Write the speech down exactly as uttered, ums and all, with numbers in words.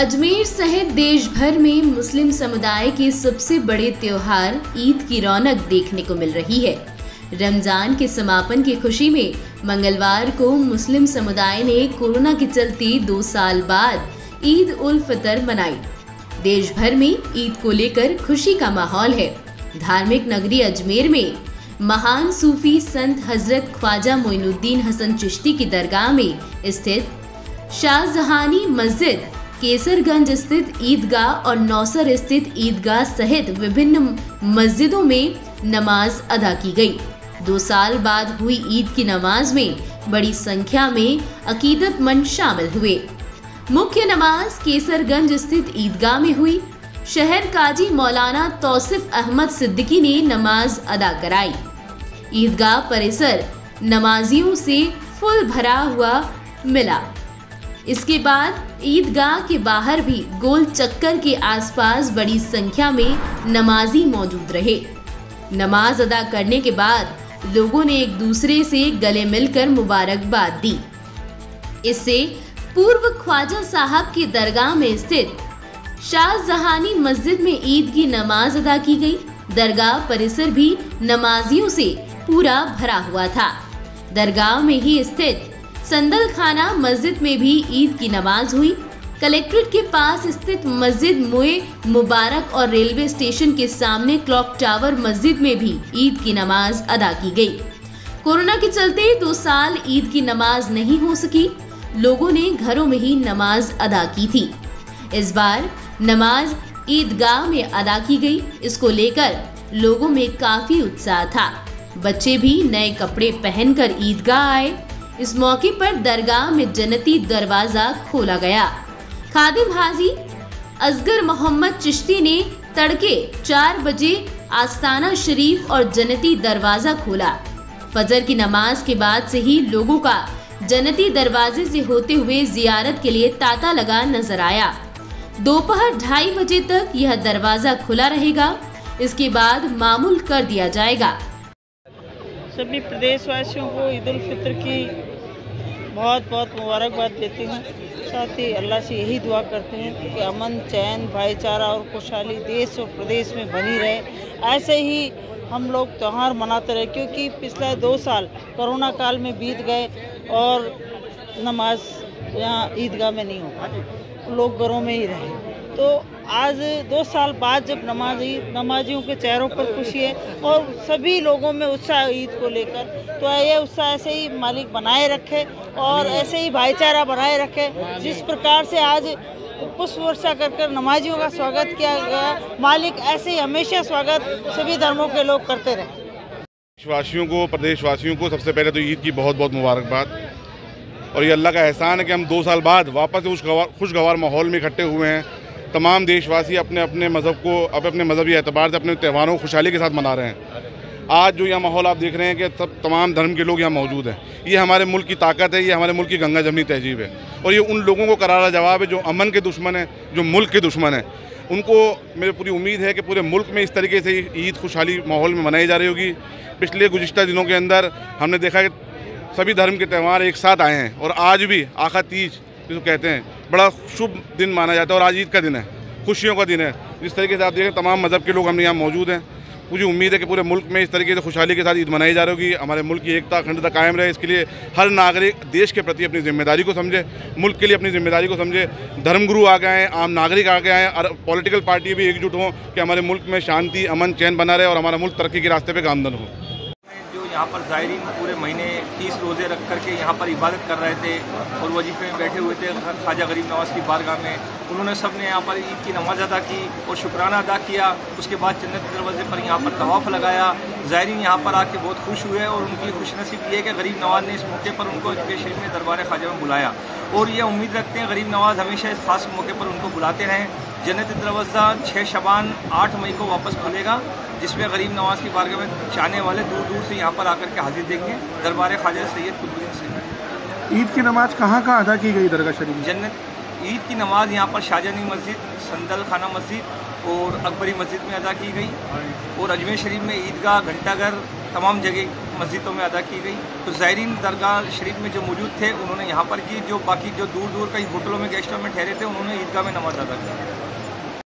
अजमेर सहित देश भर में मुस्लिम समुदाय के सबसे बड़े त्योहार ईद की रौनक देखने को मिल रही है। रमजान के समापन की खुशी में मंगलवार को मुस्लिम समुदाय ने कोरोना के चलते दो साल बाद ईद उल फितर मनाई। देश भर में ईद को लेकर खुशी का माहौल है। धार्मिक नगरी अजमेर में महान सूफी संत हजरत ख्वाजा मोइनुद्दीन हसन चिश्ती की दरगाह में स्थित शाहजहानी मस्जिद, केसरगंज स्थित ईदगाह और नौसर स्थित ईदगाह सहित विभिन्न मस्जिदों में नमाज अदा की गई। दो साल बाद हुई ईद की नमाज में बड़ी संख्या में अकीदतमंद शामिल हुए। मुख्य नमाज केसरगंज स्थित ईदगाह में हुई। शहर काजी मौलाना तौसिफ अहमद सिद्दीकी ने नमाज अदा कराई। ईदगाह परिसर नमाजियों से फुल भरा हुआ मिला। इसके बाद ईदगाह के बाहर भी गोल चक्कर के आसपास बड़ी संख्या में नमाजी मौजूद रहे। नमाज अदा करने के बाद लोगों ने एक दूसरे से गले मिलकर मुबारकबाद दी। इससे पूर्व ख्वाजा साहब की दरगाह में स्थित शाहजहानी मस्जिद में ईद की नमाज अदा की गई। दरगाह परिसर भी नमाजियों से पूरा भरा हुआ था। दरगाह में ही स्थित संदल खाना मस्जिद में भी ईद की नमाज हुई। कलेक्ट्रेट के पास स्थित मस्जिद मोए मुबारक और रेलवे स्टेशन के सामने क्लॉक टावर मस्जिद में भी ईद की नमाज अदा की गई। कोरोना के चलते दो साल ईद की नमाज नहीं हो सकी। लोगों ने घरों में ही नमाज अदा की थी। इस बार नमाज ईदगाह में अदा की गई। इसको लेकर लोगों में काफी उत्साह था। बच्चे भी नए कपड़े पहनकर ईदगाह आए। इस मौके पर दरगाह में जन्नती दरवाजा खोला गया। खादिम हाजी असगर मोहम्मद चिश्ती ने तड़के चार बजे आस्ताना शरीफ और जन्नती दरवाजा खोला। फजर की नमाज के बाद से ही लोगों का जन्नती दरवाजे से होते हुए जियारत के लिए तांता लगा नजर आया। दोपहर ढाई बजे तक यह दरवाजा खुला रहेगा। इसके बाद मामूल कर दिया जाएगा। सभी प्रदेशवासियों को ईद उल फितर की बहुत बहुत मुबारकबाद देते हैं। साथ ही अल्लाह से यही दुआ करते हैं कि अमन, चैन, भाईचारा और खुशहाली देश और प्रदेश में बनी रहे। ऐसे ही हम लोग त्यौहार मनाते रहे, क्योंकि पिछले दो साल कोरोना काल में बीत गए और नमाज यहाँ ईदगाह में नहीं हो, लोग घरों में ही रहे। तो आज दो साल बाद जब नमाजी नमाजियों के चेहरों पर खुशी है और सभी लोगों में उत्साह ईद को लेकर, तो ये उत्साह ऐसे ही मालिक बनाए रखे और ऐसे ही भाईचारा बनाए रखे। जिस प्रकार से आज पुष्प वर्षा कर कर नमाजियों का स्वागत किया गया, मालिक ऐसे ही हमेशा स्वागत सभी धर्मों के लोग करते रहे। देशवासियों को, प्रदेशवासियों को सबसे पहले तो ईद की बहुत बहुत मुबारकबाद। और ये अल्लाह का एहसान है कि हम दो साल बाद वापस उस खुशगवार माहौल में इकट्ठे हुए हैं। तमाम देशवासी अपने अपने मज़हब को अपने अपने मजहबी एतबार से अपने त्यौहारों को खुशहाली के साथ मना रहे हैं। आज जो यह माहौल आप देख रहे हैं कि सब तमाम धर्म के लोग यहाँ मौजूद हैं, ये हमारे मुल्क की ताकत है, ये हमारे मुल्क की गंगा जमनी तहजीब है। और ये उन लोगों को करारा जवाब है जो अमन के दुश्मन हैं, जो मुल्क के दुश्मन हैं। उनको मेरी पूरी उम्मीद है कि पूरे मुल्क में इस तरीके से ईद खुशहाली माहौल में मनाई जा रही होगी। पिछले गुज़श्ता दिनों के अंदर हमने देखा कि सभी धर्म के त्यौहार एक साथ आए हैं और आज भी आखा तीज जिसको कहते हैं बड़ा शुभ दिन माना जाता है और आज ईद का दिन है, खुशियों का दिन है। जिस तरीके से आप देखें तमाम मज़हब के लोग हमने यहाँ मौजूद हैं। मुझे उम्मीद है कि पूरे मुल्क में इस तरीके से खुशहाली के साथ ईद मनाई जा रही होगी। हमारे मुल्क की एकता अखंडता कायम रहे, इसके लिए हर नागरिक देश के प्रति अपनी जिम्मेदारी को समझे, मुल्क के लिए अपनी जिम्मेदारी को समझे। धर्मगुरु आ गए हैं, आम नागरिक आ गए हैं और पॉलिटिकल पार्टी भी एकजुट हों कि हमारे मुल्क में शांति, अमन, चैन बना रहे और हमारा मुल्क तरक्की के रास्ते पर गामजन हो। यहाँ पर ज़ायरीन पूरे महीने तीस रोज़े रख करके यहाँ पर इबादत कर रहे थे और वजीफे में बैठे हुए थे ख्वाजा गरीब नवाज़ की बारगाह में। उन्होंने सब ने यहाँ पर ईद की नमाज अदा की और शुक्राना अदा किया। उसके बाद जन्नत के दरवाजे पर यहाँ पर तवाफ़ लगाया। ज़ायरीन यहाँ पर आके बहुत खुश हुए और उनकी खुशनसीब ये कि गरीब नवाज़ ने इस मौके पर उनको अजमेर शरीफ में दरबार ख्वाजा में बुलाया। और ये उम्मीद रखते हैं गरीब नवाज़ हमेशा इस खास मौके पर उनको बुलाते रहें। जन्नत दरवाज़ा छः शबान आठ मई को वापस खुलेगा, जिसमें गरीब नवाज़ की बारगाह में जाने वाले दूर दूर से यहाँ पर आकर के हाजिर देंगे दरबार ख्वाजा सैयद कुतुबुद्दीन से। ईद की नमाज कहाँ कहाँ अदा की गई दरगाह शरीफ? जन्नत ईद की नमाज यहाँ पर शाहजहानी मस्जिद, संदल खाना मस्जिद और अकबरी मस्जिद में अदा की गई और अजमेर शरीफ में ईदगाह, घंटाघर, तमाम जगह मस्जिदों में अदा की गई। तो ज़ायरीन दरगाह शरीफ में जो मौजूद थे उन्होंने यहाँ पर की, जो बाकी जो दूर दूर कई होटलों में गेस्टों में ठहरे थे उन्होंने ईदगाह में नमाज अदा की।